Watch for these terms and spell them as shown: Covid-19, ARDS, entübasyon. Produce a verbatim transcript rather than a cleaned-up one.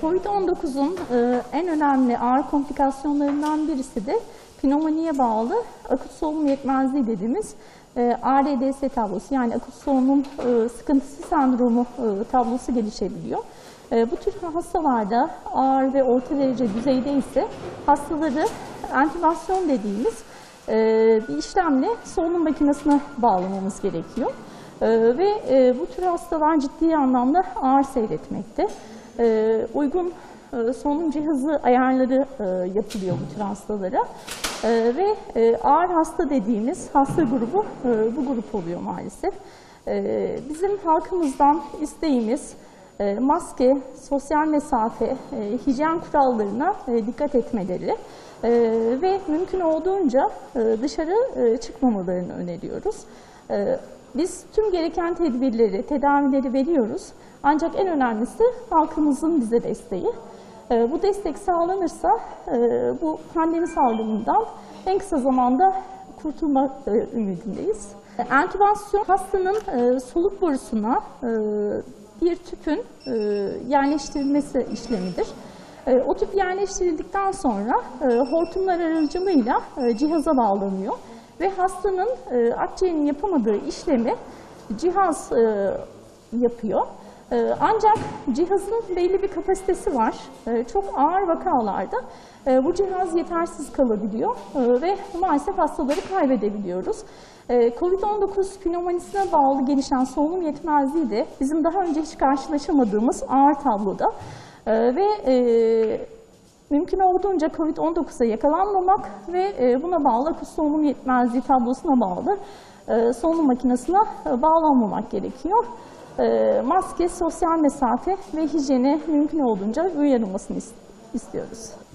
kovid on dokuzun en önemli ağır komplikasyonlarından birisi de pneumoniye bağlı akut solunum yetmezliği dediğimiz A R D S tablosu, yani akut solunum sıkıntısı sendromu tablosu gelişebiliyor. Bu tür hastalarda ağır ve orta derece düzeyde ise hastaları entübasyon dediğimiz bir işlemle solunum makinesine bağlamamız gerekiyor. Ve bu tür hastalar ciddi anlamda ağır seyretmekte. Uygun solunum cihazı ayarları yapılıyor bu tür hastalara ve ağır hasta dediğimiz hasta grubu bu grup oluyor maalesef. Bizim halkımızdan isteğimiz maske, sosyal mesafe, hijyen kurallarına dikkat etmeleri ve mümkün olduğunca dışarı çıkmamalarını öneriyoruz. Biz tüm gereken tedbirleri, tedavileri veriyoruz. Ancak en önemlisi halkımızın bize desteği. Bu destek sağlanırsa bu pandemi salgınından en kısa zamanda kurtulma ümidindeyiz. Entübasyon, hastanın soluk borusuna bir tüpün yerleştirilmesi işlemidir. O tüp yerleştirildikten sonra hortumlar aracılığıyla cihaza bağlanıyor ve hastanın akciğerinin yapamadığı işlemi cihaz yapıyor. Ancak cihazın belli bir kapasitesi var. Çok ağır vakalarda bu cihaz yetersiz kalabiliyor ve maalesef hastaları kaybedebiliyoruz. kovid on dokuz pneumonisine bağlı gelişen solunum yetmezliği de bizim daha önce hiç karşılaşamadığımız ağır tabloda ve mümkün olduğunca kovid on dokuza yakalanmamak ve buna bağlı akut solunum yetmezliği tablosuna bağlı solunum makinesine bağlanmamak gerekiyor. Maske, sosyal mesafe ve hijyene mümkün olduğunca uyarılmasını istiyoruz.